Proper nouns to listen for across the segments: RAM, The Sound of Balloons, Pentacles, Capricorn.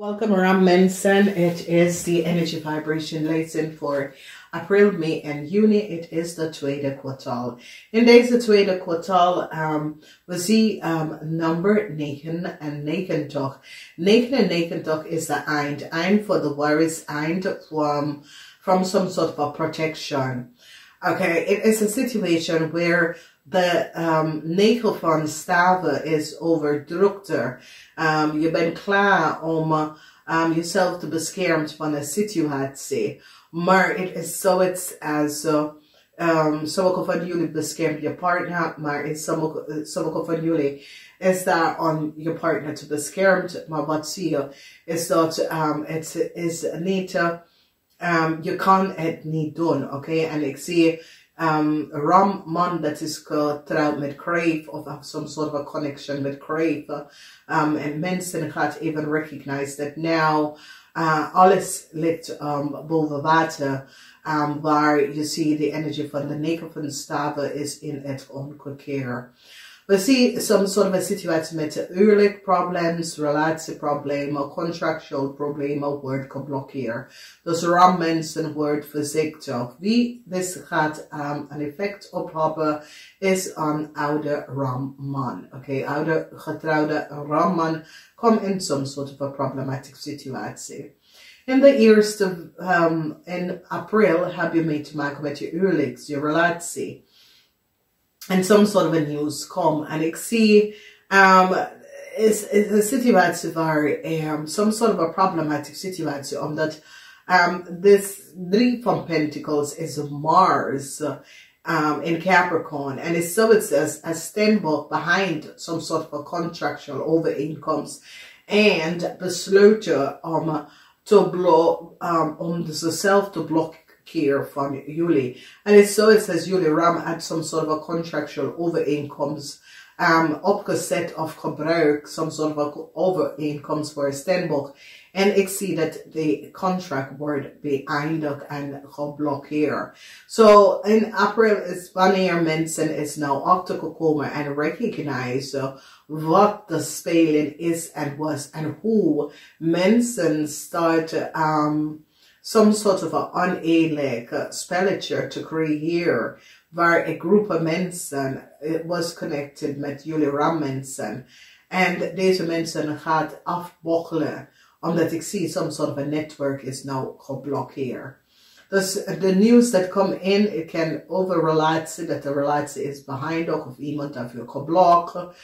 Welcome, Ram Manson. It is the energy vibration lesson for April, May, and June. It is the Tweede Kwartaal. Indeed, the Tweede Kwartaal we see number 99. 99 is the eind. Eind for the worries, eind from some sort of a protection. Okay, it is a situation where the neigel van staven is overdrukt. Je bent klaar om jezelf te beschermen van een situatie. Maar het is zoiets als sommige van jullie beschermen je partner, maar in sommige van jullie is daar om je partner te beschermen. Maar wat zie je is dat het is niet, je kan het niet doen, oké? En ik zie Ram man that is getrouwd met Crave or have some sort of a connection with Crave, and mensen gaat even recognize that now alles ligt boven water, waar you see the energy van de neigel van staven is in het omgekeer. We see some sort of a situatie met huwelijk problems, relatieproblemen, contractual problemen wordt geblokkeerd. Dus Ram mensen wordt voorzichtig. Wie dit gaat een effect op hebben is een oude Ram man. Oké, oude getrouwde Ram man komt in some sort of a problematic situatie. In de eerste, in april heb je mee te maken met je huwelijk, je relatie. And some sort of a news come, and I see it's a situation where some sort of a problematic situation on that this three from Pentacles is Mars in Capricorn, and it's so it says a standbook behind some sort of a contractual over incomes and besluiten to blow zichzelf te blokken here from Yuli. And it's so it says Yuli Ram had some sort of a contractual over incomes opgezet of gebruik, some sort of a over incomes for a standbook, and ik zie that the contract word beëindigd and geblokkeerd. So in April is wanneer mensen is now achtergekomen and recognize what the spelling is and was and who. Mensen start some sort of an oneerlijk spelletje te creëren, waar een groep mensen was connected met jullie Ram mensen. En deze mensen gaat afbokkelen, omdat ik zie some sort of a network is now geblokkeerd. Dus the news that come in, it can over relatie, that the relatie is behind of iemand of je geblok,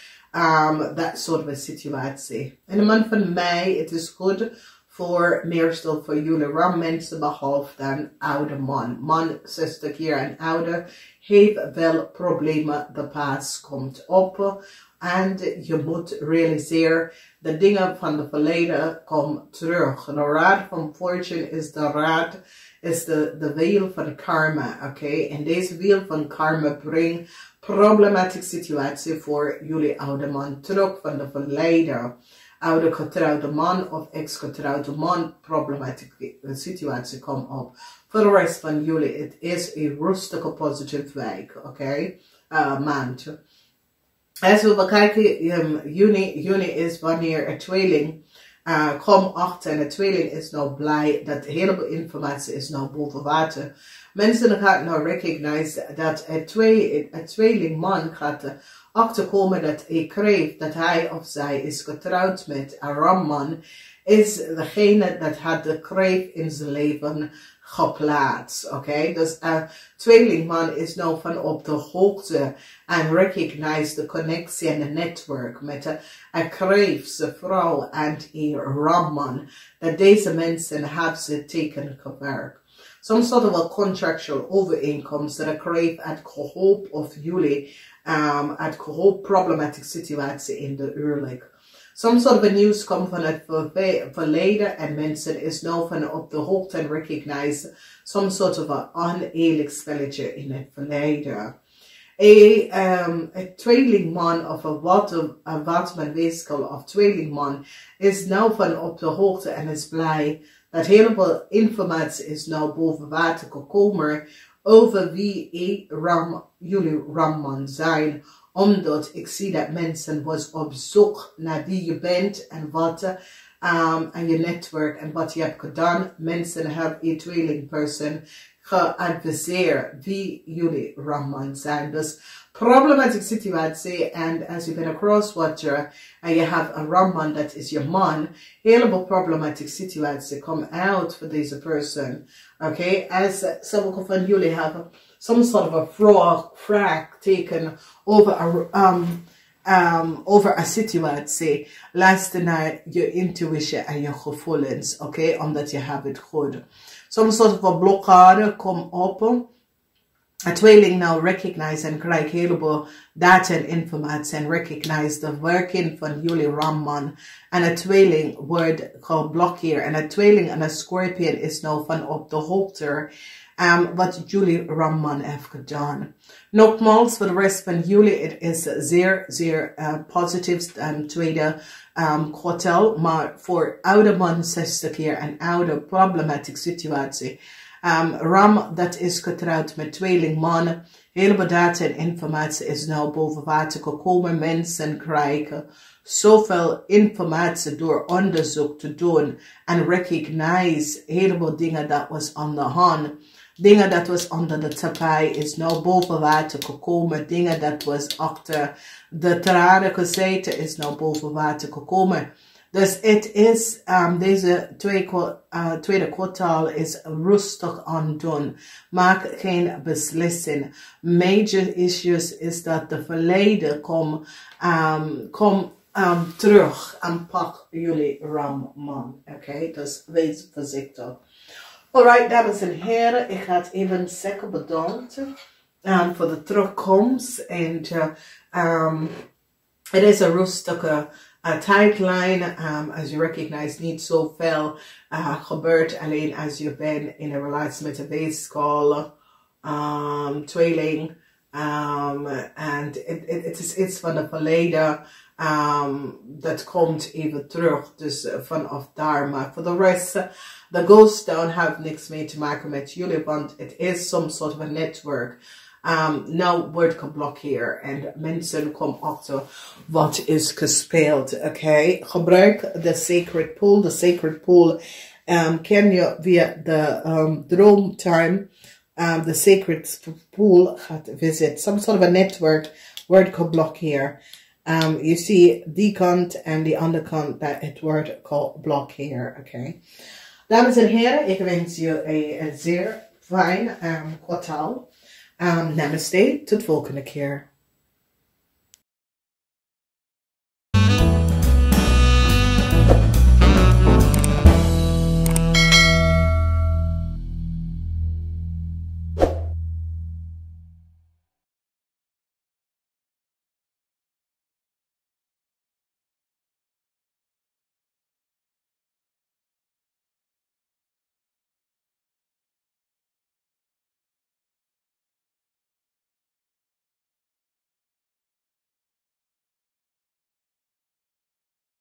that sort of a situatie. In de maand van mei, it is good voor meer stil voor jullie Ram mensen behalve dan oude man. Man, 60 jaar en ouder, heeft wel problemen, de paas komt op. En je moet realiseren, de dingen van het verleden komen terug. De raad van fortune is de raad, is de wiel van karma, oké? En deze wiel van karma brengt problematische situatie voor jullie oude man terug van het verleden. Oude getrouwde man of ex-getrouwde man, problematische situatie komt op. Voor de rest van jullie, het is een rustige, positieve week, oké? Maand. Als we bekijken, juni is wanneer een tweeling komt achter, en een tweeling is nou blij dat de hele informatie is nou boven water. Mensen gaan nou recognize dat een tweeling man gaat achterkomen dat hij kreeg dat hij of zij is getrouwd met een ramman, is degene dat had de kreeg in zijn leven geplaatst. Oké, dus een tweelingman is nou van op de hoogte en recognize de connectie en de netwerk met een kreeg, zijn vrouw en een ramman, dat deze mensen hebben ze teken gewerkt. Some sort of a contractual over incomes that are created at hope of Yuli, at hope problematic situatie in the huwelijk. Some sort of a news come van het verleden en mensen is nou van op de hoogte en recognize some sort of a oneerlijk spelletje in het verleden. A tweelingman of een waterman weeskal of tweelingman is nou van op de hoogte en is blij dat helemaal informatie is nou boven water gekomen over wie jullie ramman zijn. Omdat ik zie dat mensen was op zoek naar wie je bent en wat and your network and wat je hebt gedaan. Mensen hebben je tweelingpersoon geadviseerd wie jullie ramman zijn. Dus problematic situatie, and as you've been a crosswatcher and you have a ramman that is your man, helemaal problematic situatie come out for deze persoon. Okay, as sommige van jullie hebben some sort of a frag taken over a over a situatie. Luister naar je intuïtie en je gevoelens, oké, omdat je hebt het goed. Soms soort van blokkade komt op. A tweeling now recognize en krijg heleboel data en informatie en recognize de werking van jullie ramman. En a tweeling wordt geblokkeerd. En a tweeling en a scorpion is nou van op de hoogte. Wat jullie ramman heeft gedaan. Nogmaals, voor de rest van jullie, het is zeer, zeer positief tweede kwartaal. Maar voor oude man 60 keer en oude problematic situatie. Ram dat is getrouwd met tweelingman. Heleboel data en informatie is nou boven water gekomen. Mensen krijgen zoveel informatie door onderzoek te doen. En recognize heleboel dingen dat was aan de hand. Dingen dat was onder de tapijt is nou boven water gekomen. Dingen dat was achter de tranen gezeten is nou boven water gekomen. Dus het is, deze tweede kwartaal is rustig aan doen. Maak geen beslissing. Major issues is dat de verleden kom terug en pak jullie ramman. Oké, dus wees voorzichtig. Alright, dames en heren, ik ga het even zeker bedanken voor de terugkomst. En het is een rustige tijdlijn. As you recognize, niet zoveel gebeurt, alleen als je bent in een relatie met een weegschaal, tweeling. En het is iets van het verleden dat komt even terug, dus vanaf daar. Maar voor de rest, de ghost town heeft niks mee te maken met jullie, want het is some sort of a network. Nou wordt geblokkeerd en mensen komen achter wat is gespeeld. Oké, gebruik de sacred pool. De sacred pool ken je via de droomtime. The sacred pool gaat visit. Some sort of a network wordt geblokkeerd. You see the kant en the underkant dat het wordt geblokkeerd. Oké. Dames en heren, ik wens je een zeer fijn kwartaal. Namaste, tot volgende keer.